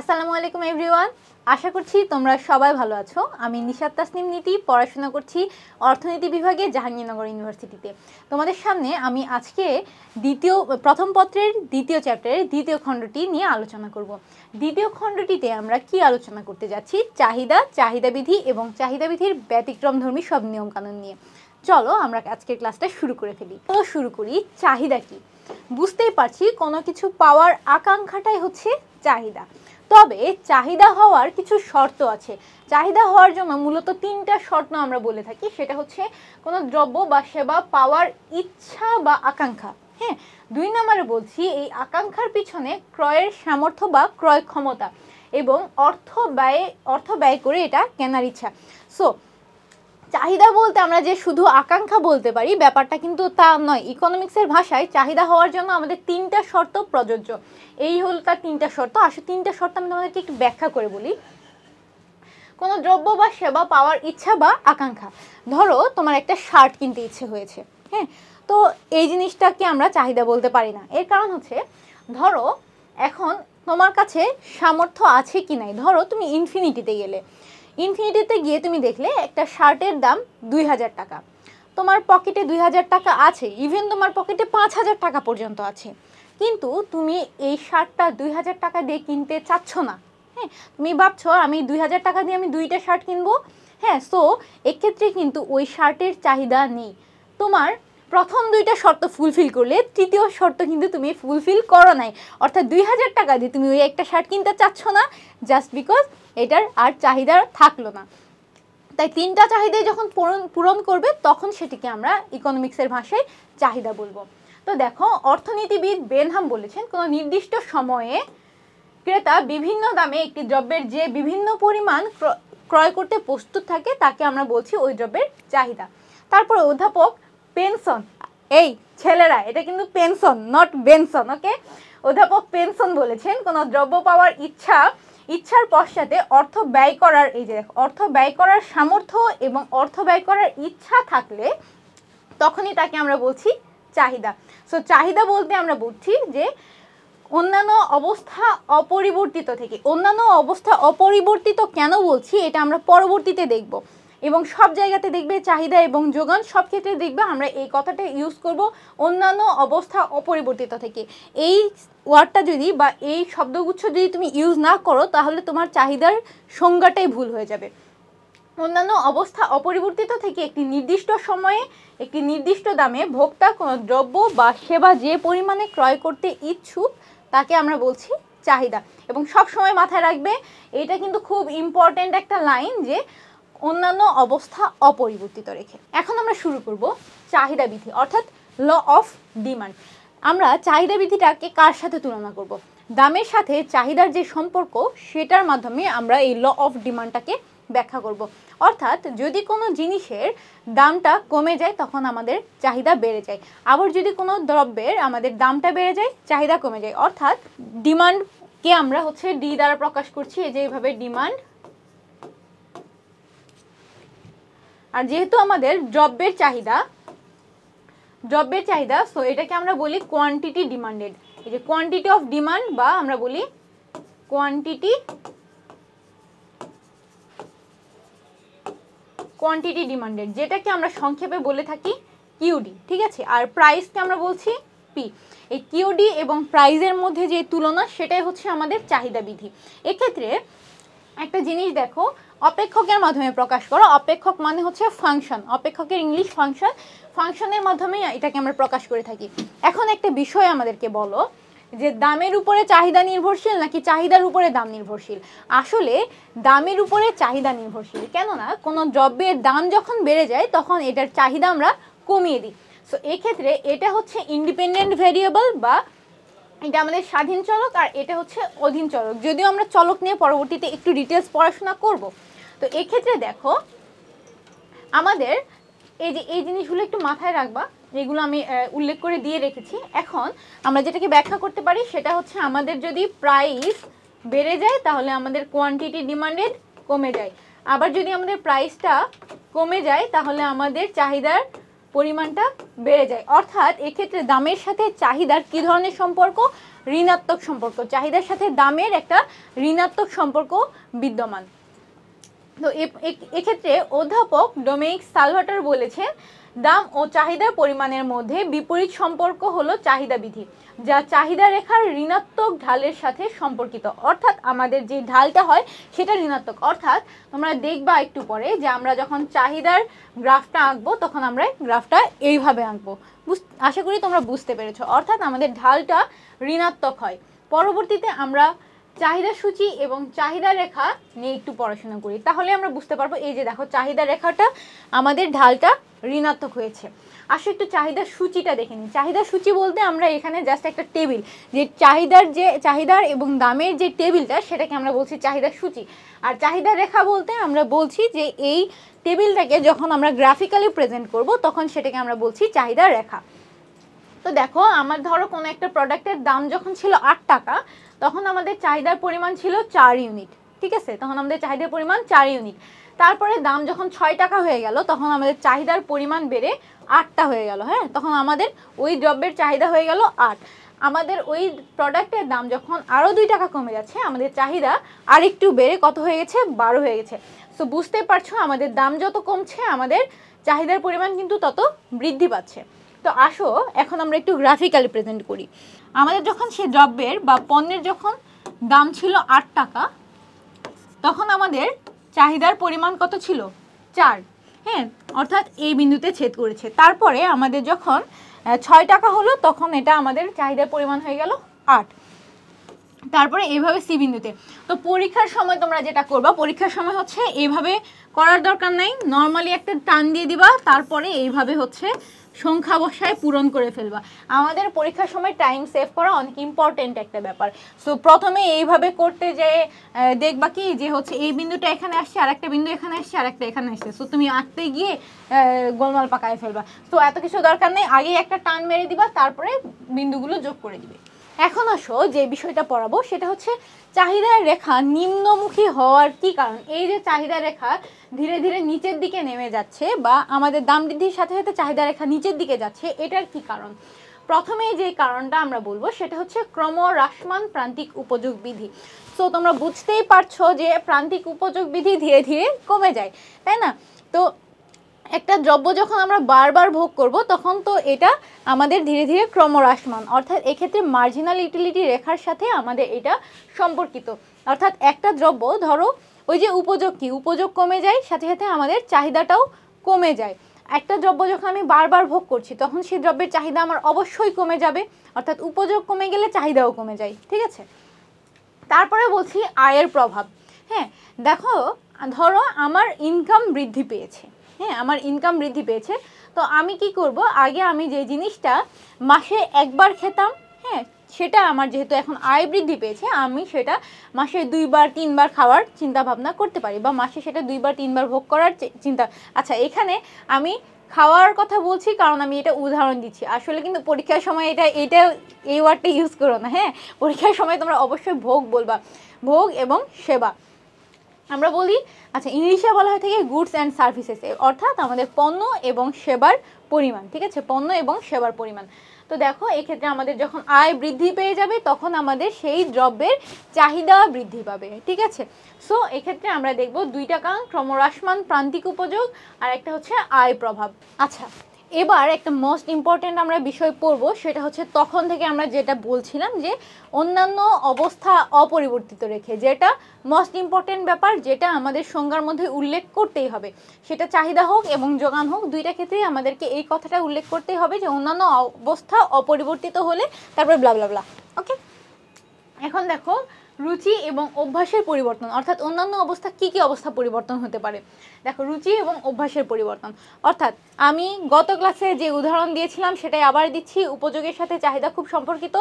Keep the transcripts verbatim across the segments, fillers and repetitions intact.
আসসালামু আলাইকুম एवरीवन। आशा করছি তোমরা সবাই ভালো আছো। আমি নিশা তাসনিম নীতি পড়াশোনা করছি অর্থনীতি বিভাগে জাহাঙ্গীরনগর ইউনিভার্সিটিতে। তোমাদের সামনে আমি আজকে দ্বিতীয় প্রথম পত্রের দ্বিতীয় চ্যাপ্টারের দ্বিতীয় খণ্ডটি নিয়ে আলোচনা করব। দ্বিতীয় খণ্ডটিতে আমরা কি আলোচনা করতে যাচ্ছি? চাহিদা, চাহিদাবিধি এবং চাহিদাবিধির ব্যতিক্রমধর্মী সব নিয়মকানুন নিয়ে। চলো আমরা আজকের ক্লাসটা শুরু করে ফেলি। তো শুরু করি, চাহিদা কি? বুঝতেই পারছি কোনো কিছু পাওয়ার আকাঙ্ক্ষাটাই হচ্ছে চাহিদা। তবে চাহিদা হওয়ার কিছু শর্ত আছে। চাহিদা হওয়ার জন্য মূলত তিনটা শর্ত আমরা বলে থাকি, সেটা হচ্ছে কোনো দ্রব্য বা সেবা পাওয়ার ইচ্ছা বা আকাঙ্ক্ষা। হ্যাঁ, দুই নম্বরে বলছি এই আকাঙ্ক্ষার পিছনে ক্রয়ের সামর্থ্য বা ক্রয় ক্ষমতা এবং অর্থ ব্যয় অর্থ ব্যয় করে এটা কেনার ইচ্ছা। সো চাহিদা বলতে আমরা যে শুধু আকাঙ্ক্ষা বলতে পারি ব্যাপারটা কিন্তু তা নয়। ইকোনমিক্সের ভাষায় চাহিদা হওয়ার জন্য আমাদের তিনটা শর্ত প্রযোজ্য। এই হলো তার তিনটা শর্ত। আসলে তিনটা শর্ত আমি তোমাদেরকে একটু ব্যাখ্যা করে বলি। কোনো দ্রব্য বা সেবা পাওয়ার ইচ্ছা বা আকাঙ্ক্ষা, ধরো তোমার একটা শার্ট কিনতে ইচ্ছে হয়েছে, হ্যাঁ, তো এই জিনিসটাকে আমরা চাহিদা বলতে পারি না। এর কারণ হচ্ছে, ধরো এখন তোমার কাছে সামর্থ্য আছে কি নাই, ধরো তুমি ইনফিনিটিতে গেলে, ইনফিনিটিতে গিয়ে তুমি দেখলে একটা শার্টের দাম দুই হাজার টাকা, তোমার পকেটে দুই হাজার টাকা আছে, ইভেন তোমার পকেটে পাঁচ হাজার টাকা পর্যন্ত আছে, কিন্তু তুমি এই শার্টটা দুই হাজার টাকা দিয়ে কিনতে চাচ্ছ না। হ্যাঁ, তুমি ভাবছো আমি দুই হাজার টাকা দিয়ে আমি দুইটা শার্ট কিনবো। হ্যাঁ, সো এক্ষেত্রে কিন্তু ওই শার্টের চাহিদা নেই। তোমার প্রথম দুইটা শর্ত ফুলফিল করলে তৃতীয় শর্ত কিন্তু তুমি ফুলফিল করো নাই, অর্থাৎ দুই হাজার টাকা দিয়ে তুমি ওই একটা শার্ট কিনতে চাচ্ছ না, জাস্ট বিকজ এটার আর চাহিদা থাকলো না। তাই তিনটা চাহিদা যখন পূরণ পূরণ করবে তখন সেটিকে আমরা ইকোনমিক্সের ভাষায় চাহিদা বলবো। তো দেখো, অর্থনীতিবিদ বেনহাম বলেছেন কোনো নির্দিষ্ট সময়ে ক্রেতা বিভিন্ন দামে একটি দ্রব্যের যে বিভিন্ন পরিমাণ ক্রয় করতে প্রস্তুত থাকে তাকে আমরা বলছি ওই দ্রব্যের চাহিদা। তারপরে অধ্যাপক পেনসন, এই ছেলেরা এটা কিন্তু পেনসন নট বেনসন, ওকে, অধ্যাপক পেনসন বলেছেন কোনো দ্রব্য পাওয়ার ইচ্ছা ইচ্ছার পশ্চাতে অর্থ ব্যয় করার, এই যে দেখো, অর্থ ব্যয় করার সামর্থ্য এবং অর্থ ব্যয় করার ইচ্ছা থাকলে তখনই তাকে আমরা বলছি চাহিদা। সো চাহিদা বলতে আমরা বুঝছি যে অন্যান্য অবস্থা অপরিবর্তিত থেকে, অন্যান্য অবস্থা অপরিবর্তিত কেন বলছি এটা আমরা পরবর্তীতে দেখব, এবং সব জায়গাতে দেখবে চাহিদা এবং যোগান সব ক্ষেত্রে দেখবে আমরা এই কথাটা ইউজ করব, অন্যান্য অবস্থা অপরিবর্তিত থেকে। এই ওয়ার্ডটা যদি বা এই শব্দগুচ্ছ যদি তুমি ইউজ না করো তাহলে তোমার চাহিদার সংজ্ঞাটাই ভুল হয়ে যাবে। অন্যান্য অবস্থা অপরিবর্তিত থেকে একটি নির্দিষ্ট সময়ে একটি নির্দিষ্ট দামে ভোক্তা কোনো দ্রব্য বা সেবা যে পরিমাণে ক্রয় করতে ইচ্ছুক তাকে আমরা বলছি চাহিদা। এবং সব সময় মাথায় রাখবে, এটা কিন্তু খুব ইম্পর্ট্যান্ট একটা লাইন, যে অন্যান্য অবস্থা অপরিবর্তিত রেখে। এখন আমরা শুরু করব চাহিদাবিধি অর্থাৎ ল অফ ডিমান্ড। আমরা চাহিদাবিধিটাকে কার সাথে তুলনা করব? দামের সাথে চাহিদার যে সম্পর্ক সেটার মাধ্যমে আমরা এই ল অফ ডিমান্ডটাকে ব্যাখ্যা করব। অর্থাৎ যদি কোনো জিনিসের দামটা কমে যায় তখন আমাদের চাহিদা বেড়ে যায়, আবার যদি কোনো দ্রব্যের আমাদের দামটা বেড়ে যায় চাহিদা কমে যায়। অর্থাৎ ডিমান্ডকে আমরা হচ্ছে ডি দ্বারা প্রকাশ করছি, এই যে এইভাবে ডিমান্ড। আর যেহেতু আমাদের দ্রব্যের চাহিদা দ্রব্যের চাহিদা সো এটাকে আমরা বলি কোয়ান্টিটি ডিমান্ডেড, এই যে কোয়ান্টিটি অফ ডিমান্ড, বা আমরা বলি কোয়ান্টিটি কোয়ান্টিটি ডিমান্ডেড, যেটাকে আমরা সংক্ষেপে বলে থাকি কিউডি, ঠিক আছে। আর প্রাইসকে আমরা বলছি পি। এই কিউডি এবং প্রাইসের মধ্যে যে তুলনা সেটাই হচ্ছে আমাদের চাহিদাবিধি। এক্ষেত্রে একটা জিনিস দেখো, অপেক্ষকের মাধ্যমে প্রকাশ করো। অপেক্ষক মানে হচ্ছে ফাংশন, অপেক্ষকের ইংলিশ ফাংশন, ফাংশনের মাধ্যমে এটাকে আমরা প্রকাশ করে থাকি। এখন একটা বিষয় আমাদেরকে বলো, যে দামের উপরে চাহিদা নির্ভরশীল নাকি চাহিদার উপরে দাম নির্ভরশীল? আসলে দামের উপরে চাহিদা নির্ভরশীল, কেননা কোনো দ্রব্যের দাম যখন বেড়ে যায় তখন এটার চাহিদা আমরা কমিয়ে দিই। সো এক্ষেত্রে এটা হচ্ছে ইন্ডিপেন্ডেন্ট ভেরিয়েবল, বা এটা আমাদের স্বাধীন চলক, আর এটা হচ্ছে অধীন চলক, যদিও আমরা চলক নিয়ে পরবর্তীতে একটু ডিটেলস পড়াশোনা করব। তো এক্ষেত্রে দেখো আমাদের এই যে এই জিনিসগুলো একটু মাথায় রাখবা, যেগুলো আমি উল্লেখ করে দিয়ে রেখেছি। এখন আমরা যেটাকে ব্যাখ্যা করতে পারি সেটা হচ্ছে আমাদের যদি প্রাইস বেড়ে যায় তাহলে আমাদের কোয়ান্টিটি ডিমান্ডেড কমে যায়, আবার যদি আমাদের প্রাইসটা কমে যায় তাহলে আমাদের চাহিদার परिमाणटा बेड़े जाए अर्थात एक क्षेत्र दामेर साथे चाहिदार कि धरनेर सम्पर्क ऋणात्मक सम्पर्क चाहिदार साथे दामेर एकटा ऋणात्मक सम्पर्क विद्यमान। तो एक क्षेत्र अध्यापक डोमिनिक सालवाटर बोलेछेन दाम और चाहिदार परिमाणेर मध्य विपरीत सम्पर्क हलो चाहिदा विधि जा चाहिदा रेखार ऋणात्मक ढालेर साथे सम्पर्कित अर्थात आमादेर जे ढालटा हय सेटा ऋणात्मक अर्थात तोमरा देखबा एकटू परे जे आमरा जखन चाहिदार ग्राफटा आंकबो तखन आमरा ग्राफटा एइभाबे आंकबो आशा करी तोमरा बुझते पेरेछो अर्थात आमादेर ढालटा ऋणात्मक हय। परवर्तीते आमरा चाहिदा सूची एवं चाहिदा रेखा निये एकटू पढ़ाशोना करी ताहले आमरा बुझते पारबो ए जे देखो चाहिदा रेखाटा आमादेर ढालटा ऋणात्मक হয়েছে। আসলে একটু চাহিদা সূচিটা দেখে নিই। চাহিদা সূচি বলতে আমরা এখানে জাস্ট একটা টেবিল যে চাহিদার যে চাহিদার এবং দামের যে টেবিলটা সেটাকে আমরা বলছি চাহিদা সূচি। আর চাহিদা রেখা বলতে আমরা বলছি যে এই টেবিলটাকে যখন আমরা গ্রাফিক্যালি প্রেজেন্ট করব তখন সেটাকে আমরা বলছি চাহিদা রেখা। তো দেখো আমার ধরো কোনো একটা প্রোডাক্টের দাম যখন ছিল আট টাকা তখন আমাদের চাহিদার পরিমাণ ছিল চার ইউনিট, ঠিক আছে? তখন আমাদের চাহিদার পরিমাণ চার ইউনিট। তারপরে দাম যখন ছয় টাকা হয়ে গেল তখন আমাদের চাহিদার পরিমাণ বেড়ে আটটা হয়ে গেল। হ্যাঁ, তখন আমাদের ওই দ্রব্যের চাহিদা হয়ে গেল আট। আমাদের ওই প্রোডাক্টের দাম যখন আরও দুই টাকা কমে যাচ্ছে আমাদের চাহিদা আর একটু বেড়ে কত হয়ে গেছে? বারো হয়ে গেছে। সো বুঝতে পারছো আমাদের দাম যত কমছে আমাদের চাহিদার পরিমাণ কিন্তু তত বৃদ্ধি পাচ্ছে। তো আসো এখন আমরা একটু গ্রাফিক্যালি প্রেজেন্ট করি। আমাদের যখন সেই দ্রব্যের বা পণ্যের যখন দাম ছিল আট টাকা তখন আমাদের চাহিদার পরিমাণ কত ছিল? চার। হ্যাঁ, অর্থাৎ এই বিন্দুতে ছেদ করেছে। তারপরে আমাদের যখন ছয় টাকা হলো তখন এটা আমাদের চাহিদার পরিমাণ হয়ে গেল আট। তারপরে এইভাবে সি বিন্দুতে। তো পরীক্ষার সময় তোমরা যেটা করবা, পরীক্ষার সময় হচ্ছে এইভাবে করার দরকার নাই, নর্মালি একটা টান দিয়ে দিবা, তারপরে এইভাবে হচ্ছে সংখ্যা বসায় পূরণ করে ফেলবা। আমাদের পরীক্ষার সময় টাইম সেভ করা অনেক ইম্পর্টেন্ট একটা ব্যাপার। সো প্রথমে এইভাবে করতে যেয়ে দেখবা কি যে হচ্ছে এই বিন্দুটা এখানে আসছে, আর একটা বিন্দু এখানে আসছে, আর একটা এখানে আসছে। সো তুমি আঁকতে গিয়ে গোলমাল পাকায় ফেলবা। সো এত কিছু দরকার নেই, আগে একটা টান মেরে দিবা, তারপরে বিন্দুগুলো যোগ করে দিবে। এখন আসো যে বিষয়টা পড়াবো সেটা হচ্ছে চাহিদার রেখা নিম্নমুখী হওয়ার কি কারণ। এই যে চাহিদা রেখা ধীরে ধীরে নিচের দিকে নেমে যাচ্ছে বা আমাদের দাম বৃদ্ধির সাথে সাথে চাহিদা রেখা নিচের দিকে যাচ্ছে, এটার কি কারণ? প্রথমেই যে কারণটা আমরা বলবো সেটা হচ্ছে ক্রমহ্রাসমান প্রান্তিক উপযোগ বিধি। সো তোমরা বুঝতেই পারছো যে প্রান্তিক উপযোগ বিধি ধীরে ধীরে কমে যায়, তাই না? তো একটা দ্রব্য যখন আমরা বারবার ভোগ করব তখন তো এটা আমাদের ধীরে ধীরে ক্রমহ্রাসমান অর্থাৎ এক্ষেত্রে মার্জিনাল ইউটিলিটি রেখার সাথে আমাদের এটা সম্পর্কিত। অর্থাৎ একটা দ্রব্য ধরো ওই যে উপযোগ কি উপযোগ কমে যায়, সাথে সাথে আমাদের চাহিদাটাও কমে যায়। একটা দ্রব্য যখন আমি বারবার ভোগ করছি তখন সেই দ্রব্যের চাহিদা আমার অবশ্যই কমে যাবে, অর্থাৎ উপযোগ কমে গেলে চাহিদাও কমে যায়, ঠিক আছে? তারপরে বলছি আয়ের প্রভাব। হ্যাঁ, দেখো ধরো আমার ইনকাম বৃদ্ধি পেয়েছে। হ্যাঁ, আমার ইনকাম বৃদ্ধি পেয়েছে। তো আমি কি করব, আগে আমি যে জিনিসটা মাসে একবার খেতাম, হ্যাঁ, সেটা আমার যেহেতু এখন আয় বৃদ্ধি পেয়েছে আমি সেটা মাসে দুইবার তিনবার খাওয়ার চিন্তা ভাবনা করতে পারি বা মাসে সেটা দুইবার তিনবার ভোগ করার চিন্তা। আচ্ছা, এখানে আমি খাওয়ার কথা বলছি কারণ আমি এটা উদাহরণ দিচ্ছি। আসলে কিন্তু পরীক্ষার সময় এটা এটা এই ওয়ার্ডটা ইউজ করো না। হ্যাঁ, পরীক্ষার সময় তোমরা অবশ্যই ভোগ বলবা, ভোগ এবং সেবা। আমরা বলি, আচ্ছা ইংলিশে বলা হয় থাকে গুডস অ্যান্ড সার্ভিসেস, অর্থাৎ আমাদের পণ্য এবং সেবার পরিমাণ, ঠিক আছে? পণ্য এবং সেবার পরিমাণ। তো দেখো এক্ষেত্রে আমাদের যখন আয় বৃদ্ধি পেয়ে যাবে তখন আমাদের সেই দ্রব্যের চাহিদা বৃদ্ধি পাবে, ঠিক আছে? সো এক্ষেত্রে আমরা দেখব দুইটা কারণ, ক্রমহ্রাসমান প্রান্তিক উপযোগ আর একটা হচ্ছে আয় প্রভাব। আচ্ছা, এবার একটা মোস্ট ইম্পর্টেন্ট আমরা বিষয় পড়বো সেটা হচ্ছে তখন থেকে আমরা যেটা বলছিলাম যে অন্যান্য অবস্থা অপরিবর্তিত রেখে, যেটা মোস্ট ইম্পর্টেন্ট ব্যাপার, যেটা আমাদের সংজ্ঞার মধ্যে উল্লেখ করতেই হবে, সেটা চাহিদা হোক এবং যোগান হোক, দুইটা ক্ষেত্রেই আমাদেরকে এই কথাটা উল্লেখ করতেই হবে যে অন্যান্য অবস্থা অপরিবর্তিত হলে তারপরে ব্লা ব্লা ব্লা। ওকে, এখন দেখো রুচি এবং অভ্যাসের পরিবর্তন, অর্থাৎ অন্যান্য অবস্থা কি কি অবস্থা পরিবর্তন হতে পারে। দেখো রুচি এবং অভ্যাসের পরিবর্তন, অর্থাৎ আমি গত ক্লাসে যে উদাহরণ দিয়েছিলাম সেটাই আবার দিচ্ছি। উপযোগের সাথে চাহিদা খুব সম্পর্কিত।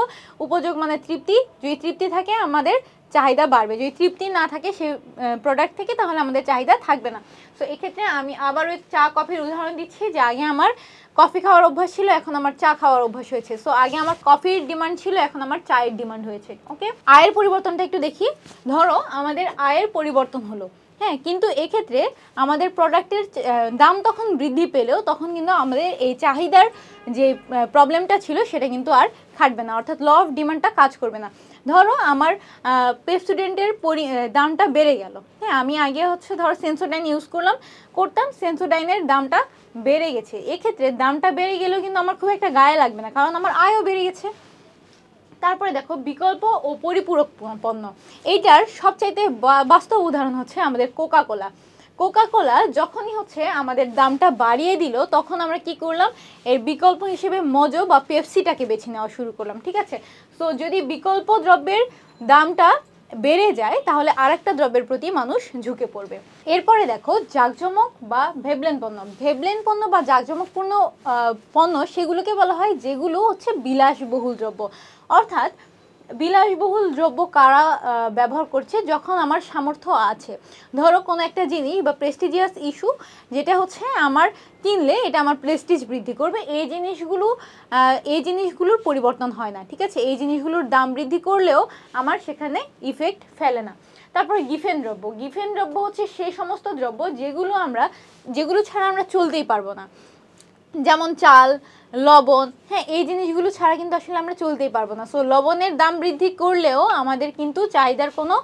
উপযোগ মানে তৃপ্তি, যদি তৃপ্তি থাকে আমাদের চাহিদা বাড়বে, যদি তৃপ্তি না থাকে সেই প্রোডাক্ট থেকে তাহলে আমাদের চাহিদা থাকবে না। সো এক্ষেত্রে আমি আবার ওই চা কফির উদাহরণ দিচ্ছি যে আগে আমার কফি খাওয়ার অভ্যাস ছিল এখন আমার চা খাওয়ার অভ্যাস হয়েছে। সো আগে আমার কফির ডিমান্ড ছিল এখন আমার চায়ের ডিমান্ড হয়েছে। ওকে, আয়ের পরিবর্তনটা একটু দেখি। ধরো আমাদের আয়ের পরিবর্তন হলো, हाँ किन्तु एक क्षेत्रे आमादेर प्रोडक्टेर दाम तखन बृद्धि पेलेओ तखन किन्तु आमादेर एई चाहिदार जे प्रब्लेमटा छिलो सेटा किन्तु आर खाटबे ना अर्थात ल अफ डिमांडटा काज करबे ना। धरो आमार पेप्सोडेंटेर दामटा बेड़े गेल हाँ आमी आगे होच्छे धर सेंसोडाइन यूज करलाम करताम सेंसोडाइनेर दामटा बेड़े गेछे एई क्षेत्रे दामटा बेड़े गेलेओ किन्तु आमार खूब एकटा गाये लागबे ना कारण आमार आयो बेड़े गेछे। तारपरे देखो विकल्प ओ परिपूरक पण्य एटार सबचाइते वास्तव उदाहरण होच्छे आमादेर कोका कोला। कोका कोला जखनी होच्छे आमादेर दामटा बाड़िये दिल तखन आमरा कि करलाम एर विकल्प हिसेबे मजो बा पेप्सिटाके बेछे नेওয়া शुरू करलाम। ठीक आछे सो जदि विकल्प द्रव्येर दामटा बेड़े जाए ताहले आरेकटा द्रव्येर प्रति मानुष झुके पड़बे। एरपरे देखो जाकजमक बा भेबलेन पण्य भेबलेन पण्य बा जाकजमकपूर्ण पण्य सेगुलोके बला हय जेगुलो होच्छे বিলাসবহুল द्रव्य अर्थात বিলাসবহুল द्रव्य कारा व्यवहार करछे जखन आमार सामर्थ्य आछे। धरो कोनो एकटा जिनिस बा प्रेस्टिजियास इस्यू जेटा होच्छे आमार किनले एटा आमार प्रेस्टिज बृद्धि करबे एई जिनिसगुलो एई जिनिसगुलोर परिवर्तन हय ना। ठीक आछे एई जिनिसगुलोर दाम बृद्धि करलेओ आमार सेखाने इफेक्ट फेले ना। तारपर गिफेन द्रव्य गिफेन द्रव्य होच्छे सेई समस्त द्रव्य जेगुलो आमरा जेगुलो छाड़ा आमरा चलतेई पारबो ना जेमन चाल लवण हाँ ये जिनिसगुलो छाड़ा किन्तु आसले आमरा चलतेई पारबो ना। सो लवणेर दाम बृद्धि करलेओ आमादेर किन्तु चाहिदार कोनो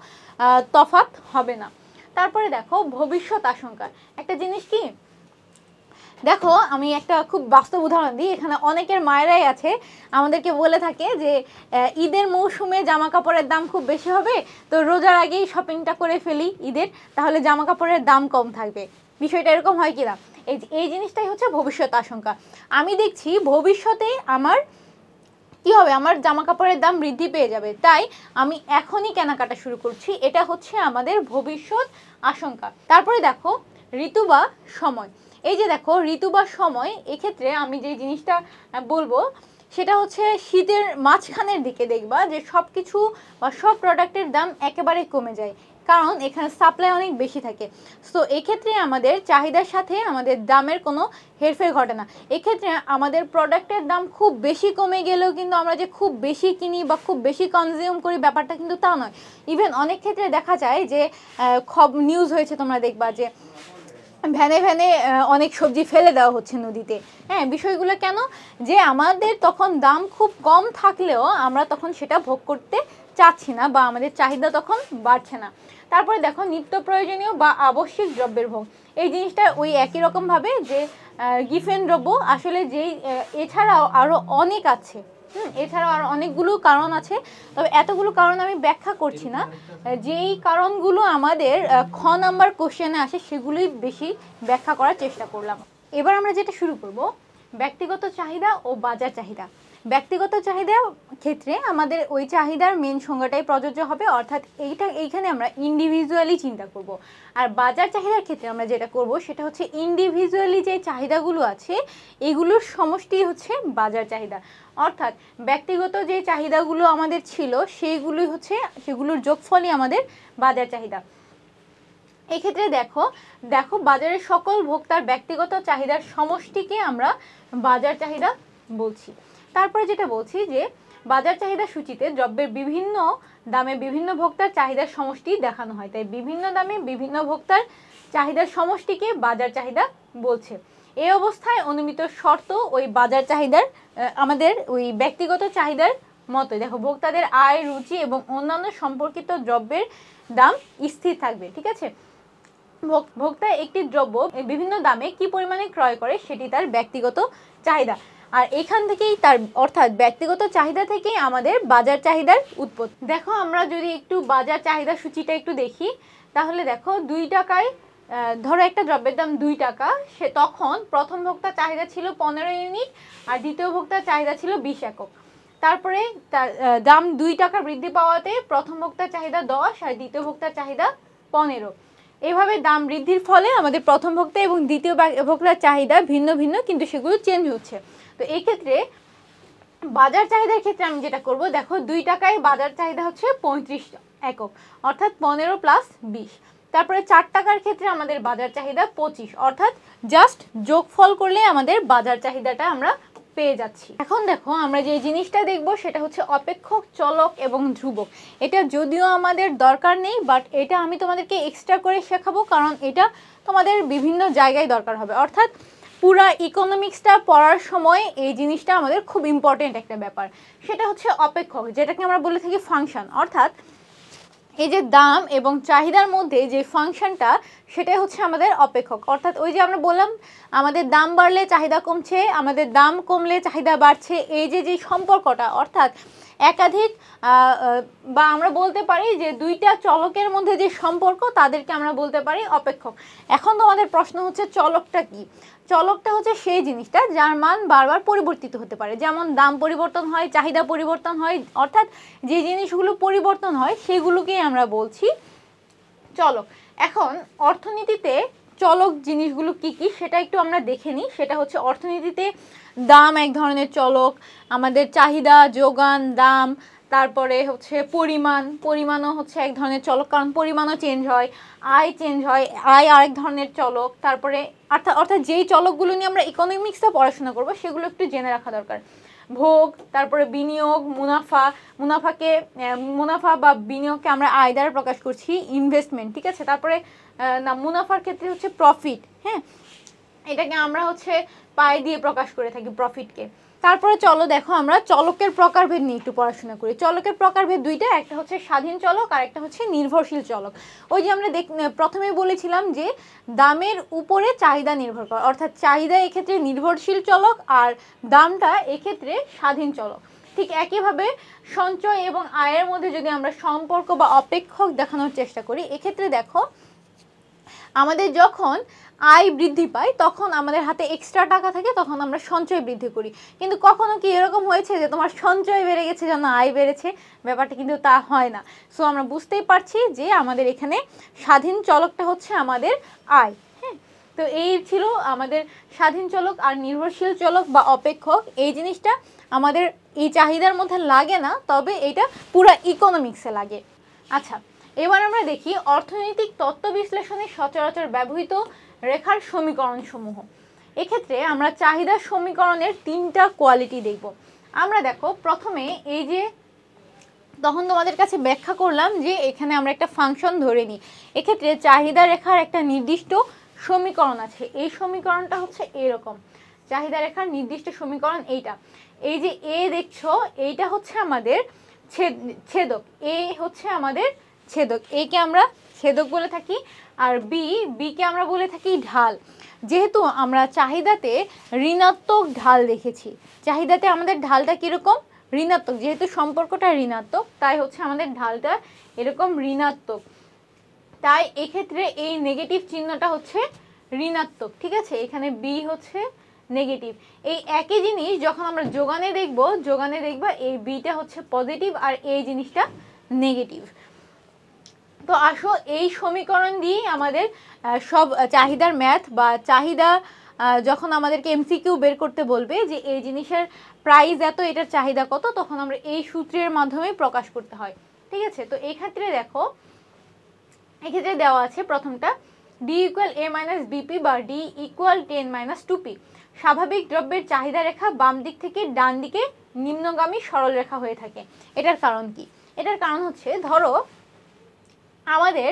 तफात होबे ना। तारपरे देखो भविष्यत आशंका एक जिनिस कि देखो आमी एक खूब वास्तव उदाहरण दी एखाने अनेकेर मायराई आछे आमादेरके बोले थाके जे ईदेर मौसुमे जामा कापड़ेर दाम खूब बेशी होबे तो रोजार आगेई शपिंगटा करे फेली ईदेर ताहले जामा कापड़ेर दाम कम थाकबे विषयटा एरकम हय किना এই জিনিসটাই হচ্ছে ভবিষ্যৎ আশঙ্কা। আমি দেখছি ভবিষ্যতে আমার কি হবে আমার জামা কাপড়ের দাম বৃদ্ধি পেয়ে যাবে তাই আমি এখনই কেনাকাটা শুরু করছি এটা হচ্ছে আমাদের ভবিষ্যৎ আশঙ্কা। তারপরে দেখো ঋতু বা সময় এই যে দেখো ঋতু বা সময় এই ক্ষেত্রে আমি যে জিনিসটা বলবো সেটা হচ্ছে শীতের মাঝখানের দিকে দেখবা যে সবকিছু বা সব প্রোডাক্টের দাম একেবারে কমে যায় কারণ এখানে সাপ্লাই অনেক বেশি থাকে। সো এই ক্ষেত্রে আমাদের চাহিদার সাথে আমাদের দামের কোনো হেরফের ঘটে না। এই ক্ষেত্রে আমাদের প্রোডাক্টের দাম খুব বেশি কমে গেলেও কিন্তু আমরা যে খুব বেশি কিনি বা খুব বেশি কনজিউম করি ব্যাপারটা কিন্তু তা নয়। ইভেন অনেক ক্ষেত্রে দেখা যায় যে খবর নিউজ হয়েছে তোমরা দেখবা যে ভ্যানে ভ্যানে অনেক সবজি ফেলে দেওয়া হচ্ছে নদীতে হ্যাঁ বিষয়গুলো কেন যে আমাদের তখন দাম খুব কম থাকলেও আমরা তখন সেটা ভোগ করতে চাচ্ছি না বা আমাদের চাহিদা তখন বাড়ছে না। তারপরে দেখো নিত্য প্রয়োজনীয় বা আবশ্যিক দ্রব্যের ভোগ এই জিনিসটা ওই একই রকম ভাবে যে গিফেন দ্রব্য আসলে যেই এছাড়াও আরও অনেক আছে হুম এছাড়াও আর অনেকগুলো কারণ আছে তবে এতগুলো কারণ আমি ব্যাখ্যা করছি না যেই কারণগুলো আমাদের খ নাম্বার কোশ্চেনে আসে সেগুলোই বেশি ব্যাখ্যা করার চেষ্টা করলাম। এবার আমরা যেটা শুরু করব ব্যক্তিগত চাহিদা ও বাজার চাহিদা। ব্যক্তিগত চাহিদার ক্ষেত্রে আমাদের ওই চাহিদার মেন সংজ্ঞাটাই প্রযোজ্য হবে অর্থাৎ এইটা এইখানে আমরা ইন্ডিভিজুয়ালি চিন্তা করব। আর বাজার চাহিদার ক্ষেত্রে আমরা যেটা করব সেটা হচ্ছে ইন্ডিভিজুয়ালি যে চাহিদাগুলো আছে এগুলোর সমষ্টি হচ্ছে বাজার চাহিদা অর্থাৎ ব্যক্তিগত যে চাহিদাগুলো আমাদের ছিল সেইগুলোই হচ্ছে সেগুলোর যোগফলই আমাদের বাজার চাহিদা। এই ক্ষেত্রে দেখো দেখো বাজারের সকল ভোক্তার ব্যক্তিগত চাহিদার সমষ্টিকে আমরা বাজার চাহিদা বলছি। তারপরে যেটা বলছি যে বাজার চাহিদা সূচিতে দ্রব্যের বিভিন্ন দামে বিভিন্ন ভোক্তার চাহিদার সমষ্টি দেখানো হয় তাই বিভিন্ন দামে বিভিন্ন ভোক্তার চাহিদার সমষ্টিকে বাজার চাহিদা বলছে। এই অবস্থায় অনুমিত শর্ত ওই বাজার চাহিদার আমাদের ওই ব্যক্তিগত চাহিদার মতো দেখো ভোক্তাদের আয় রুচি এবং অন্যান্য সম্পর্কিত দ্রব্যের দাম স্থির থাকবে। ঠিক আছে ভোক্তা একটি দ্রব্য বিভিন্ন দামে কি পরিমাণে ক্রয় করে সেটি তার ব্যক্তিগত চাহিদা আর এখান থেকেই তার অর্থাৎ ব্যক্তিগত চাহিদা থেকেই আমাদের বাজার চাহিদার উৎপত্তি। দেখো আমরা যদি একটু বাজার চাহিদা সূচিটা একটু দেখি তাহলে দেখো দুই টাকায় ধরো একটা দ্রব্যের দাম দুই টাকা সে তখন প্রথম ভোক্তা চাহিদা ছিল পনেরো ইউনিট আর দ্বিতীয় ভোক্তার চাহিদা ছিল বিশ একক। তারপরে তার দাম দুই টাকা বৃদ্ধি পাওয়াতে প্রথম ভোক্তার চাহিদা দশ আর দ্বিতীয় ভোক্তার চাহিদা পনেরো। এভাবে দাম বৃদ্ধির ফলে আমাদের প্রথম ভোক্তা এবং দ্বিতীয় ভোক্তার চাহিদা ভিন্ন ভিন্ন কিন্তু সেগুলো চেঞ্জ হচ্ছে। তো এই ক্ষেত্রে বাজার চাহিদার ক্ষেত্রে আমি যেটা করব দেখো দুই টাকায় বাজার চাহিদা হচ্ছে পঁয়ত্রিশ একক অর্থাৎ পনেরো প্লাস বিশ। তারপরে চার টাকার ক্ষেত্রে আমাদের বাজার চাহিদা পঁচিশ অর্থাৎ জাস্ট যোগফল করলে আমাদের বাজার চাহিদাটা আমরা পেয়ে যাচ্ছি। এখন দেখো আমরা যে জিনিসটা দেখব সেটা হচ্ছে অপেক্ষক, চলক এবং ধ্রুবক। এটা যদিও আমাদের দরকার নেই, বাট এটা আমি তোমাদেরকে এক্সট্রা করে শেখাবো, কারণ এটা তোমাদের বিভিন্ন জায়গায় দরকার হবে। অর্থাৎ পুরা ইকোনমিক্সটা পড়ার সময় এই জিনিসটা আমাদের খুব ইম্পর্টেন্ট একটা ব্যাপার। সেটা হচ্ছে অপেক্ষক, যেটাকে আমরা বলে থাকি ফাংশন। অর্থাৎ এই যে দাম এবং চাহিদার মধ্যে যে ফাংশনটা, সেটাই হচ্ছে আমাদের অপেক্ষক। অর্থাৎ ওই যে আমরা বললাম আমাদের দাম বাড়লে চাহিদা কমছে, আমাদের দাম কমলে চাহিদা বাড়ছে, এই যে যে সম্পর্কটা, অর্থাৎ একাধিক বা আমরা বলতে পারি যে দুইটা চলকের মধ্যে যে সম্পর্ক, তাদেরকে আমরা বলতে পারি অপেক্ষক। এখন তোমাদের প্রশ্ন হচ্ছে চলকটা কি? চলকটা হচ্ছে সেই জিনিসটা যার মান বারবার পরিবর্তিত হতে পারে। যেমন দাম পরিবর্তন হয়, চাহিদা পরিবর্তন হয়, অর্থাৎ যে জিনিসগুলো পরিবর্তন হয় সেগুলোকেই আমরা বলছি চলক। এখন অর্থনীতিতে চলক জিনিসগুলো কি কি সেটা একটু আমরা দেখে নিই। সেটা হচ্ছে অর্থনীতিতে দাম এক ধরনের চলক, আমাদের চাহিদা, যোগান, দাম, তারপরে হচ্ছে পরিমাণ, পরিমাণও হচ্ছে এক ধরনের চলক, কারণ পরিমাণও চেঞ্জ হয়, আয় চেঞ্জ হয়, আয় আরেক ধরনের চলক। তারপরে অর্থাৎ অর্থাৎ যেই চলকগুলো নিয়ে আমরা ইকোনমিক্সটা পড়াশোনা করব সেগুলো একটু জেনে রাখা দরকার। ভোগ, তারপরে বিনিয়োগ, মুনাফা, মুনাফাকে মুনাফা বা বিনিয়োগকে আমরা আয় দ্বারা প্রকাশ করছি, ইনভেস্টমেন্ট, ঠিক আছে। তারপরে না মুনাফার ক্ষেত্রে হচ্ছে প্রফিট, হ্যাঁ, এটাকে আমরা হচ্ছে পাই দিয়ে প্রকাশ করে থাকি প্রফিটকে। তারপরে চলো দেখো আমরা চলকের প্রকারভেদ নিয়ে একটু পড়াশোনা করি। চলকের প্রকারভেদ দুইটা, একটা হচ্ছে স্বাধীন চলক আর একটা হচ্ছে নির্ভরশীল চলক। ওই যে আমরা দেখ প্রথমে বলেছিলাম যে দামের উপরে চাহিদা নির্ভর করে, অর্থাৎ চাহিদা এক্ষেত্রে নির্ভরশীল চলক আর দামটা এক্ষেত্রে স্বাধীন চলক। ঠিক একইভাবে সঞ্চয় এবং আয়ের মধ্যে যদি আমরা সম্পর্ক বা অপেক্ষক দেখানোর চেষ্টা করি, এক্ষেত্রে দেখো আমাদের যখন আয় বৃদ্ধি পায় তখন আমাদের হাতে এক্সট্রা টাকা থাকে, তখন আমরা সঞ্চয় বৃদ্ধি করি। কিন্তু কখনো কি এরকম হয়েছে যে তোমার সঞ্চয় বেড়ে গেছে যেন আয় বেড়েছে? ব্যাপারটা কিন্তু তা হয় না। সো আমরা বুঝতেই পারছি যে আমাদের এখানে স্বাধীন চলকটা হচ্ছে আমাদের আয়। হ্যাঁ, তো এই ছিল আমাদের স্বাধীন চলক। আর নির্ভরশীল চলক বা অপেক্ষক, এই জিনিসটা আমাদের এই চাহিদার মধ্যে লাগে না, তবে এটা পুরা ইকোনমিক্সে লাগে। আচ্ছা, এবার আমরা দেখি অর্থনৈতিক তত্ত্ব বিশ্লেষণে সচরাচর ব্যবহৃত রেখার সমীকরণ সমূহ। এক্ষেত্রে আমরা চাহিদা সমীকরণের তিনটা কোয়ালিটি দেখব। আমরা দেখো প্রথমে এই যে তখন তোমাদের কাছে ব্যাখ্যা করলাম যে এখানে আমরা একটা ফাংশন ধরে নিই, এক্ষেত্রে চাহিদা রেখার একটা নির্দিষ্ট সমীকরণ আছে। এই সমীকরণটা হচ্ছে এরকম, চাহিদা রেখার নির্দিষ্ট সমীকরণ এইটা। এই যে এ দেখছো, এইটা হচ্ছে আমাদের ছেদক, এ হচ্ছে আমাদের ছেদক, এ কে আমরা ছেদক বলে থাকি। আর বি, বি কে আমরা বলে থাকি ঢাল। যেহেতু আমরা চাহিদাতে ঋণাত্মক ঢাল দেখেছি, চাহিদাতে আমাদের ঢালটা কীরকম? ঋণাত্মক, যেহেতু সম্পর্কটা ঋণাত্মক, তাই হচ্ছে আমাদের ঢালটা এরকম ঋণাত্মক। তাই এক্ষেত্রে এই নেগেটিভ চিহ্নটা হচ্ছে ঋণাত্মক, ঠিক আছে, এখানে বি হচ্ছে নেগেটিভ। এই একই জিনিস যখন আমরা যোগানে দেখব, যোগানে দেখবা এই বিটা হচ্ছে পজিটিভ আর এই জিনিসটা নেগেটিভ। তো আসো এই সমীকরণ দিয়ে আমাদের সব চাহিদার ম্যাথ বা চাহিদা যখন আমাদেরকে এমসিকিউ বের করতে বলবে যে এই জিনিসের প্রাইস এত, এটার চাহিদা কত, তখন আমরা এই সূত্রের মাধ্যমে প্রকাশ করতে হয়, ঠিক আছে। তো এই ক্ষেত্রে দেখো এক্ষেত্রে দেওয়া আছে প্রথমটা D equal A minus BP বা D equal ten minus two P. স্বাভাবিক দ্রব্যের চাহিদা রেখা বাম দিক থেকে ডান দিকে নিম্নগামী সরল রেখা হয়ে থাকে। এটার কারণ কি? এটার কারণ হচ্ছে ধরো আমাদের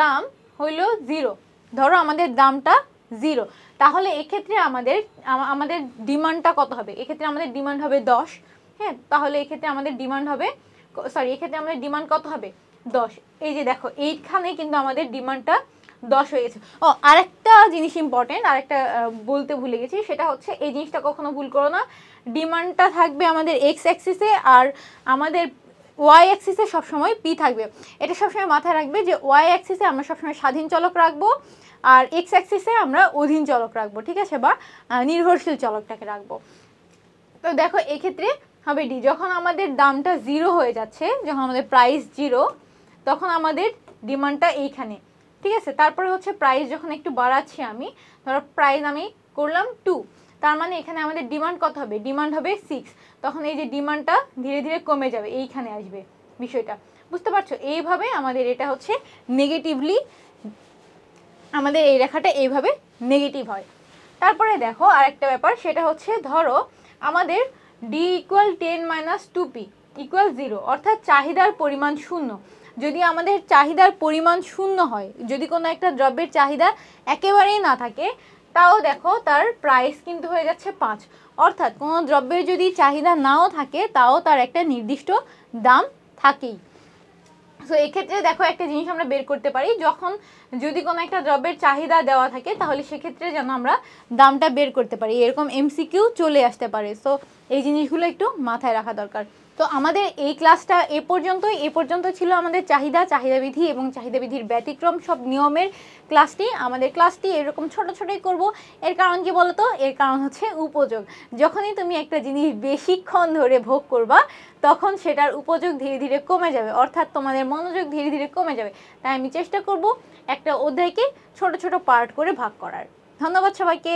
দাম হইল জিরো, ধরো আমাদের দামটা জিরো, তাহলে এক্ষেত্রে আমাদের আমাদের ডিমান্ডটা কত হবে? এক্ষেত্রে আমাদের ডিমান্ড হবে দশ, হ্যাঁ, তাহলে এক্ষেত্রে আমাদের ডিমান্ড হবে সরি এক্ষেত্রে আমাদের ডিমান্ড কত হবে? দশ। এই যে দেখো এইখানে কিন্তু আমাদের ডিমান্ডটা দশ হয়ে গেছে। ও আরেকটা জিনিস ইম্পর্টেন্ট, আরেকটা বলতে ভুলে গেছি, সেটা হচ্ছে এই জিনিসটা কখনো ভুল করো না, ডিমান্ডটা থাকবে আমাদের এক্স অ্যাক্সিসে আর আমাদের ওয়াই অ্যাক্সিসে সবসময় পি থাকবে। এটা সবসময় মাথায় রাখবে যে ওয়াই অ্যাক্সিসে আমরা সবসময় স্বাধীন চলক রাখবো আর এক্স অ্যাক্সিসে আমরা অধীন চলক রাখবো, ঠিক আছে, বা নির্ভরশীল চলকটাকে রাখবো। তো দেখো এক্ষেত্রে হবে ডি, যখন আমাদের দামটা জিরো হয়ে যাচ্ছে, যখন আমাদের প্রাইস জিরো, তখন আমাদের ডিমান্ডটা এইখানে, ঠিক আছে। তারপরে হচ্ছে প্রাইস যখন একটু বাড়াচ্ছি আমি, ধরো প্রাইস আমি করলাম টু, তার মানে এখানে আমাদের ডিমান্ড কত হবে? ডিমান্ড হবে সিক্স, তখন এই যে ডিমান্ডটা ধীরে ধীরে কমে যাবে, এইখানে আসবে বিষয়টা, বুঝতে পারছো? এইভাবে আমাদের এটা হচ্ছে নেগেটিভলি, আমাদের এই রেখাটা এইভাবে নেগেটিভ হয়। তারপরে দেখো আরেকটা ব্যাপার, সেটা হচ্ছে ধরো আমাদের d equal ten minus two p equal zero অর্থাৎ চাহিদার পরিমাণ শূন্য। যদি আমাদের চাহিদার পরিমাণ শূন্য হয়, যদি কোনো একটা দ্রব্যের চাহিদা একেবারেই না থাকে, তাও দেখো তার প্রাইস কিন্তু হয়ে যাচ্ছে পাঁচ। অর্থাৎ কোনো দ্রব্যের যদি চাহিদা নাও থাকে তাও তার একটা নির্দিষ্ট দাম থাকেই। সো এক্ষেত্রে দেখো একটা জিনিস আমরা বের করতে পারি, যখন যদি কোনো একটা দ্রব্যের চাহিদা দেওয়া থাকে তাহলে সেক্ষেত্রে যেন আমরা দামটা বের করতে পারি, এরকম এমসিকিউ চলে আসতে পারে। সো এই জিনিসগুলো একটু মাথায় রাখা দরকার। তো আমাদের এই ক্লাসটা এ পর্যন্তই, এ পর্যন্ত ছিল আমাদের চাহিদা, চাহিদাবিধি এবং চাহিদাবিধির ব্যতিক্রম সব নিয়মের ক্লাসটি। আমাদের ক্লাসটি এরকম ছোটো ছোটোই করব, এর কারণ কি বলতো? এর কারণ হচ্ছে উপযোগ। যখনই তুমি একটা জিনিস বেশিক্ষণ ধরে ভোগ করবা তখন সেটার উপযোগ ধীরে ধীরে কমে যাবে, অর্থাৎ তোমাদের মনোযোগ ধীরে ধীরে কমে যাবে। তাই আমি চেষ্টা করব একটা অধ্যায়কে ছোট ছোট পার্ট করে ভাগ করার। ধন্যবাদ সবাইকে।